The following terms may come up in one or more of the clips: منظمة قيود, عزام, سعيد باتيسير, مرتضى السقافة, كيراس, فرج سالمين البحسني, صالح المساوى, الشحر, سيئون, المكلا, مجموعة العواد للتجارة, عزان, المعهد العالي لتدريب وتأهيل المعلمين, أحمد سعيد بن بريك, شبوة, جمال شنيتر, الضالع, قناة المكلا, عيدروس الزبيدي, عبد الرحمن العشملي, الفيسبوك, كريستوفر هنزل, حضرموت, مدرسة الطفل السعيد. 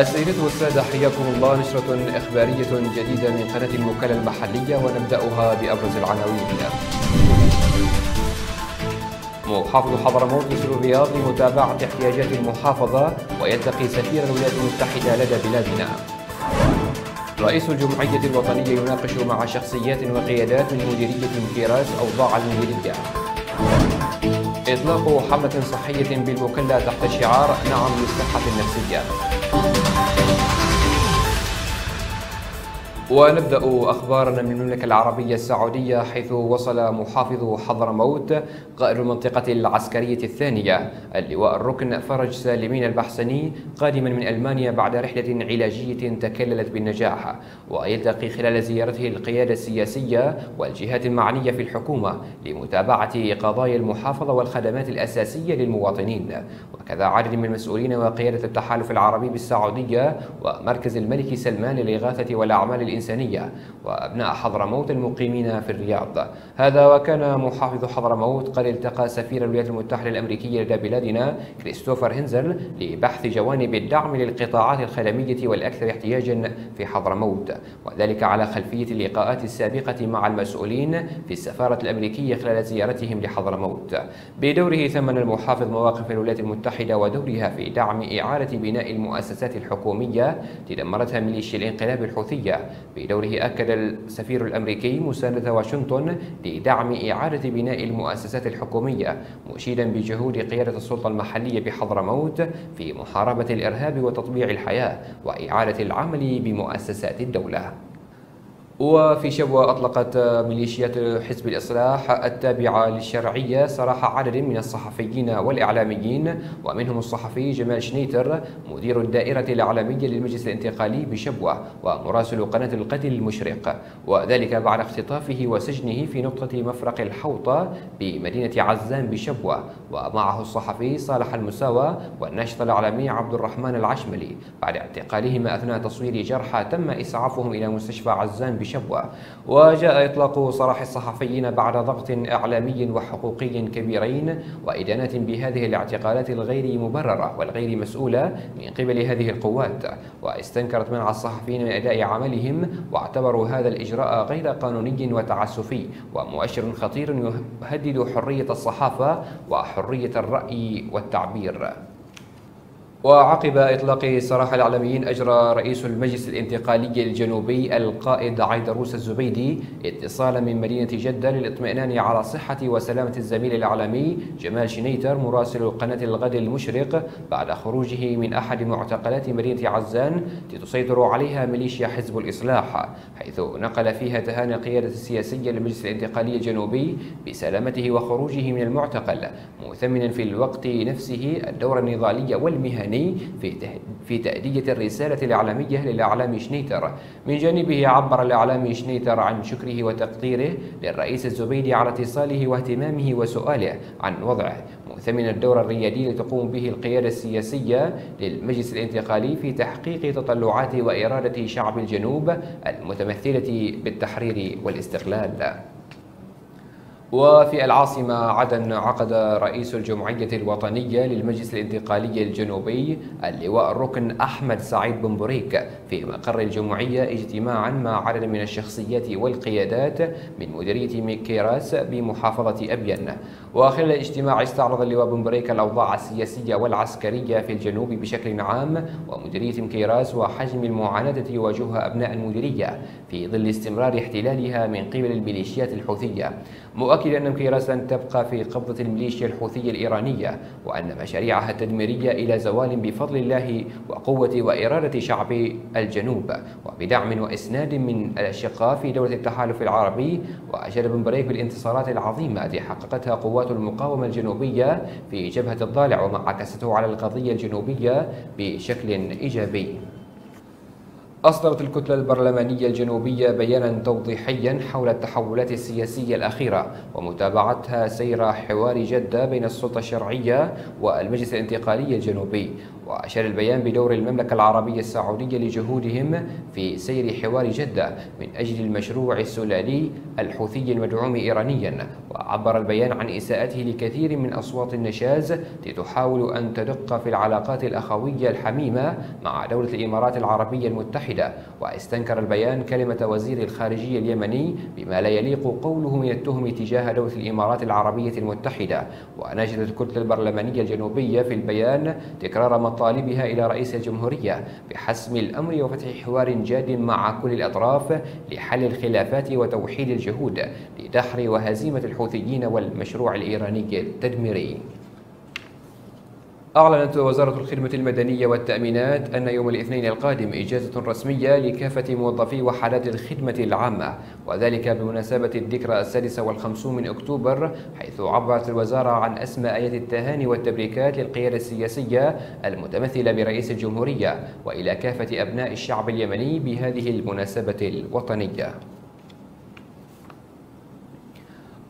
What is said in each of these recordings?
السيدات والسادة حياكم الله. نشرة إخبارية جديدة من قناة المكلا المحلية ونبدأها بأبرز العناوين الآن. محافظ حضرموت يسير الرياض لمتابعة احتياجات المحافظة ويلتقي سفير الولايات المتحدة لدى بلادنا. رئيس الجمعية الوطنية يناقش مع شخصيات وقيادات من مديرية كيراس أوضاع المديرية. إطلاق حملة صحية بالمكلا تحت شعار نعم للصحة النفسية. ونبدأ أخبارنا من المملكة العربية السعودية، حيث وصل محافظ حضرموت قائد المنطقة العسكرية الثانية اللواء الركن فرج سالمين البحسني قادما من ألمانيا بعد رحلة علاجية تكللت بالنجاح، ويلتقي خلال زيارته القيادة السياسية والجهات المعنية في الحكومة لمتابعة قضايا المحافظة والخدمات الأساسية للمواطنين، وكذا عدد من المسؤولين وقيادة التحالف العربي بالسعودية ومركز الملك سلمان للإغاثة والأعمال الإنسانية وأبناء حضرموت المقيمين في الرياض. هذا وكان محافظ حضرموت قد التقى سفير الولايات المتحدة الأمريكية لدى بلادنا كريستوفر هنزل لبحث جوانب الدعم للقطاعات الخدمية والأكثر احتياجا في حضرموت، وذلك على خلفية اللقاءات السابقة مع المسؤولين في السفارة الأمريكية خلال زيارتهم لحضرموت. بدوره ثمن المحافظ مواقف الولايات المتحدة ودورها في دعم إعادة بناء المؤسسات الحكومية تدمرتها ميليشيا الانقلاب الحوثية. بدوره أكد السفير الأمريكي مساندة واشنطن لدعم إعادة بناء المؤسسات الحكومية، مشيدا بجهود قيادة السلطة المحلية بحضرموت في محاربة الإرهاب وتطبيع الحياة وإعادة العمل بمؤسسات الدولة. وفي شبوة أطلقت ميليشيات حزب الإصلاح التابعة للشرعية سراح عدد من الصحفيين والإعلاميين، ومنهم الصحفي جمال شنيتر مدير الدائرة الإعلامية للمجلس الانتقالي بشبوة ومراسل قناة القتل المشرق، وذلك بعد اختطافه وسجنه في نقطة مفرق الحوطة بمدينة عزام بشبوة، ومعه الصحفي صالح المساوى والناشط الإعلامي عبد الرحمن العشملي بعد اعتقالهما أثناء تصوير جرحى تم إسعافهم إلى مستشفى عزام بشبوة. وجاء إطلاق سراح الصحفيين بعد ضغط إعلامي وحقوقي كبيرين وإدانات بهذه الاعتقالات الغير مبررة والغير مسؤولة من قبل هذه القوات، واستنكرت منع الصحفيين من أداء عملهم واعتبروا هذا الإجراء غير قانوني وتعسفي ومؤشر خطير يهدد حرية الصحافة وحرية الرأي والتعبير. وعقب إطلاق سراح الإعلاميين أجرى رئيس المجلس الانتقالي الجنوبي القائد عيدروس الزبيدي اتصالا من مدينة جدة للاطمئنان على صحة وسلامة الزميل الإعلامي جمال شنيتر مراسل قناة الغد المشرق بعد خروجه من أحد معتقلات مدينة عزان لتسيطر عليها ميليشيا حزب الإصلاح، حيث نقل فيها تهاني القيادة السياسية للمجلس الانتقالي الجنوبي بسلامته وخروجه من المعتقل، مثمنا في الوقت نفسه الدور النضالي والمهني في تأدية الرسالة الإعلامية للإعلامي شنيتر. من جانبه عبر الإعلامي شنيتر عن شكره وتقديره للرئيس الزبيدي على اتصاله واهتمامه وسؤاله عن وضعه، مثمن الدور الريادي لتقوم به القيادة السياسية للمجلس الانتقالي في تحقيق تطلعات وإرادة شعب الجنوب المتمثلة بالتحرير والاستقلال. وفي العاصمة عدن عقد رئيس الجمعية الوطنية للمجلس الانتقالي الجنوبي اللواء الركن أحمد سعيد بن بريك في مقر الجمعية اجتماعا مع عدد من الشخصيات والقيادات من مديرية كيراس بمحافظة أبين. وخلال الاجتماع استعرض اللواء بن بريك الأوضاع السياسية والعسكرية في الجنوب بشكل عام ومديرية كيراس وحجم المعاناة يواجهها أبناء المديرية في ظل استمرار احتلالها من قبل الميليشيات الحوثية، مؤكد أن كيراس لن تبقى في قبضة الميليشيا الحوثية الإيرانية وأن مشاريعها التدميرية إلى زوال بفضل الله وقوة وإرادة شعب الجنوب وبدعم وإسناد من الأشقاء في دولة التحالف العربي. وأشاد بن بريك بالانتصارات العظيمة التي حققتها قوات المقاومة الجنوبية في جبهة الضالع وما عكسته على القضية الجنوبية بشكل إيجابي. أصدرت الكتلة البرلمانية الجنوبية بيانا توضيحيا حول التحولات السياسية الأخيرة ومتابعتها سير حوار جدة بين السلطة الشرعية والمجلس الانتقالي الجنوبي، وأشار البيان بدور المملكة العربية السعودية لجهودهم في سير حوار جدة من أجل المشروع السلالي الحوثي المدعوم إيرانيا، عبر البيان عن إساءته لكثير من أصوات النشاز التي تحاول أن تدق في العلاقات الأخوية الحميمة مع دولة الإمارات العربية المتحدة. واستنكر البيان كلمة وزير الخارجية اليمني بما لا يليق قوله من التهم تجاه دولة الإمارات العربية المتحدة. وناشدت الكتلة البرلمانية الجنوبية في البيان تكرار مطالبها إلى رئيس الجمهورية بحسم الأمر وفتح حوار جاد مع كل الأطراف لحل الخلافات وتوحيد الجهود لدحر وهزيمة الحوثيين والمشروع الإيراني التدميري. أعلنت وزارة الخدمة المدنية والتأمينات أن يوم الاثنين القادم إجازة رسمية لكافة موظفي وحالات الخدمة العامة، وذلك بمناسبة الذكرى السادسة والخمسون من أكتوبر، حيث عبرت الوزارة عن أسمى آيات التهاني والتبريكات للقيادة السياسية المتمثلة برئيس الجمهورية وإلى كافة أبناء الشعب اليمني بهذه المناسبة الوطنية.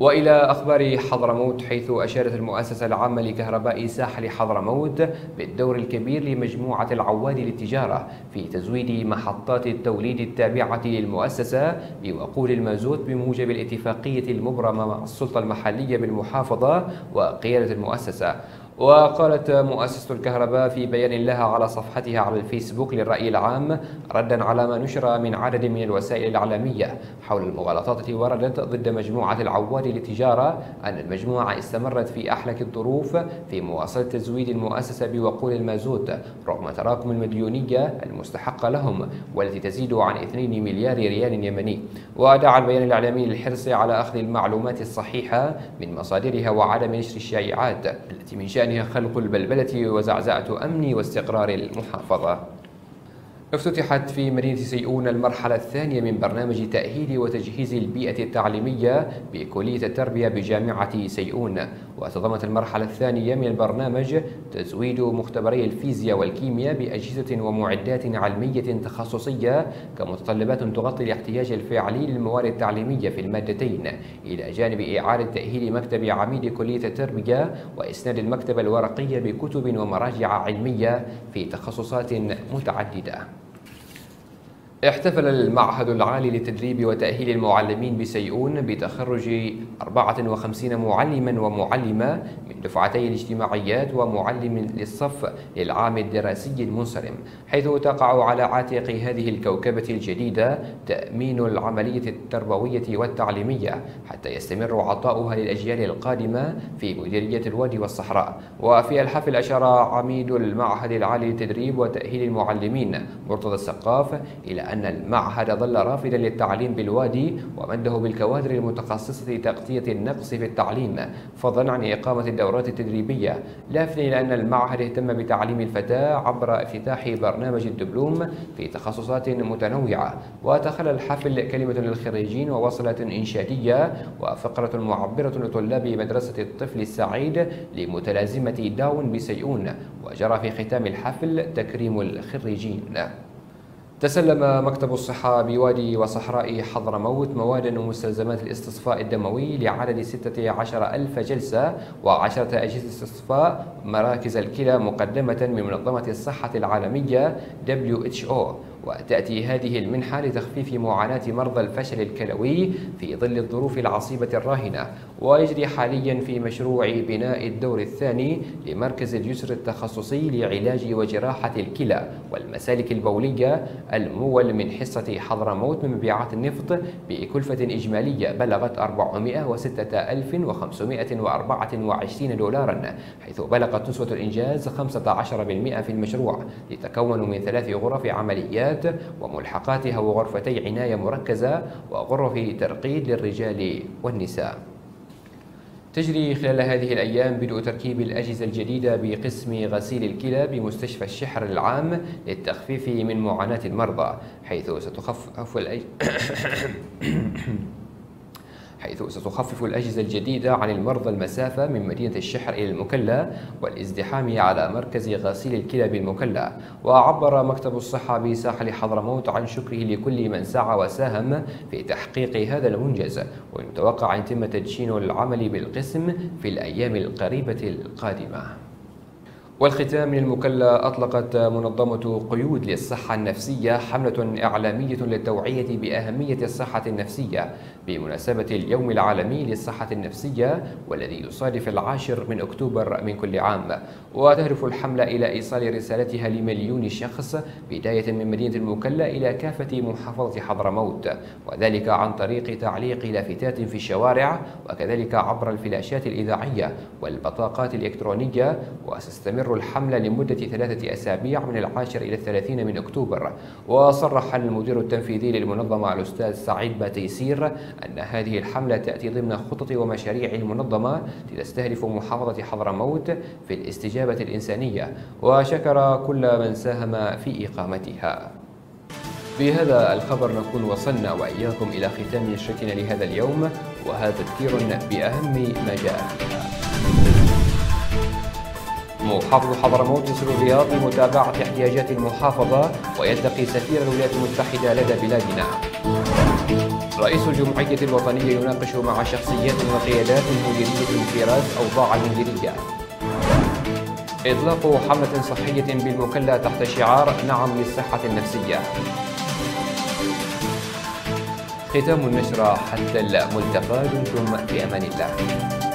وإلى أخبار حضرموت، حيث أشارت المؤسسة العامة لكهرباء ساحل حضرموت بالدور الكبير لمجموعة العواد للتجارة في تزويد محطات التوليد التابعة للمؤسسة بوقود المازوت بموجب الاتفاقية المبرمة مع السلطة المحلية بالمحافظة وقيادة المؤسسة. وقالت مؤسسة الكهرباء في بيان لها على صفحتها على الفيسبوك للرأي العام ردا على ما نشر من عدد من الوسائل الإعلامية حول المغالطات التي وردت ضد مجموعة العواد للتجارة أن المجموعة استمرت في أحلك الظروف في مواصلة تزويد المؤسسة بوقود المازوت رغم تراكم المديونية المستحقة لهم والتي تزيد عن 2 مليار ريال يمني. ودعا البيان الإعلامي للحرص على أخذ المعلومات الصحيحة من مصادرها وعدم نشر الشائعات التي من شأنها خلق البلبلة وزعزعة أمن واستقرار المحافظة. افتتحت في مدينة سيئون المرحلة الثانية من برنامج تأهيل وتجهيز البيئة التعليمية بكلية التربية بجامعة سيئون. وتضمت المرحلة الثانية من البرنامج تزويد مختبري الفيزياء والكيمياء بأجهزة ومعدات علمية تخصصية كمتطلبات تغطي الاحتياج الفعلي للمواد التعليمية في المادتين، إلى جانب إعادة تأهيل مكتب عميد كلية التربية وإسناد المكتبة الورقية بكتب ومراجع علمية في تخصصات متعددة. احتفل المعهد العالي لتدريب وتأهيل المعلمين بسيئون بتخرج 54 معلما ومعلمة من دفعتي الاجتماعيات ومعلم للصف للعام الدراسي المنصرم، حيث تقع على عاتق هذه الكوكبة الجديدة تأمين العملية التربوية والتعليمية حتى يستمر عطاؤها للأجيال القادمة في مديرية الوادي والصحراء. وفي الحفل أشار عميد المعهد العالي لتدريب وتأهيل المعلمين مرتضى السقافة إلى أن المعهد ظل رافدا للتعليم بالوادي ومده بالكوادر المتخصصة لتغطية النقص في التعليم فضلا عن إقامة الدورات التدريبية، لافتا إلى أن المعهد اهتم بتعليم الفتاة عبر افتتاح برنامج الدبلوم في تخصصات متنوعة. وتخلى الحفل كلمة للخريجين ووصلة إنشادية وفقرة معبرة لطلاب مدرسة الطفل السعيد لمتلازمة داون بسيئون، وجرى في ختام الحفل تكريم الخريجين. تسلم مكتب الصحة بوادي وصحراء حضرموت مواد ومستلزمات الاستصفاء الدموي لعدد 16,000 جلسة و10 أجهزة استصفاء مراكز الكلى مقدمة من منظمة الصحة العالمية WHO. وتأتي هذه المنحة لتخفيف معاناة مرضى الفشل الكلوي في ظل الظروف العصيبة الراهنة. ويجري حاليا في مشروع بناء الدور الثاني لمركز الجسر التخصصي لعلاج وجراحة الكلى والمسالك البولية المول من حصة حضرموت من مبيعات النفط بكلفة إجمالية بلغت 406,524 دولارا، حيث بلغت نسبة الإنجاز 15% في المشروع لتكون من 3 غرف عمليات وملحقاتها وغرفتي عناية مركزة وغرف ترقيد للرجال والنساء. تجري خلال هذه الأيام بدء تركيب الأجهزة الجديدة بقسم غسيل الكلى بمستشفى الشحر العام للتخفيف من معاناة المرضى، حيث ستخفف الأجهزة الجديدة عن المرضى المسافة من مدينة الشحر إلى المكلا والازدحام على مركز غسيل الكلى بالمكلا. وعبر مكتب الصحة بساحل حضرموت عن شكره لكل من سعى وساهم في تحقيق هذا المنجز، ويتوقع أن يتم تدشين العمل بالقسم في الأيام القريبة القادمة. والختام من المكلا، أطلقت منظمة قيود للصحه النفسيه حملة إعلامية للتوعية بأهمية الصحة النفسية بمناسبة اليوم العالمي للصحة النفسية والذي يصادف 10 أكتوبر من كل عام. وتهدف الحملة إلى إيصال رسالتها ل1 مليون شخص بداية من مدينة المكلا إلى كافة محافظة حضرموت، وذلك عن طريق تعليق لافتات في الشوارع وكذلك عبر الفلاشات الإذاعية والبطاقات الإلكترونية. وستستمر الحملة لمدة 3 أسابيع من 10 إلى 30 من أكتوبر. وصرح المدير التنفيذي للمنظمة الأستاذ سعيد باتيسير أن هذه الحملة تأتي ضمن خطط ومشاريع المنظمة لتستهدف محافظة حضرموت في الاستجابة الإنسانية، وشكر كل من ساهم في إقامتها. بهذا الخبر نكون وصلنا وإياكم إلى ختام نشرتنا لهذا اليوم، وهذا تذكير بأهم ما جاء فيها. محافظ حضرموت يسر الرياض لمتابعة احتياجات المحافظة ويلتقي سفير الولايات المتحدة لدى بلادنا. رئيس الجمعية الوطنية يناقش مع شخصيات وقيادات مديرية انفراز أوضاع المديرية. إطلاق حملة صحية بالمكلا تحت شعار نعم للصحة النفسية. ختام النشرة حتى الملتقى، دمتم في أمان الله.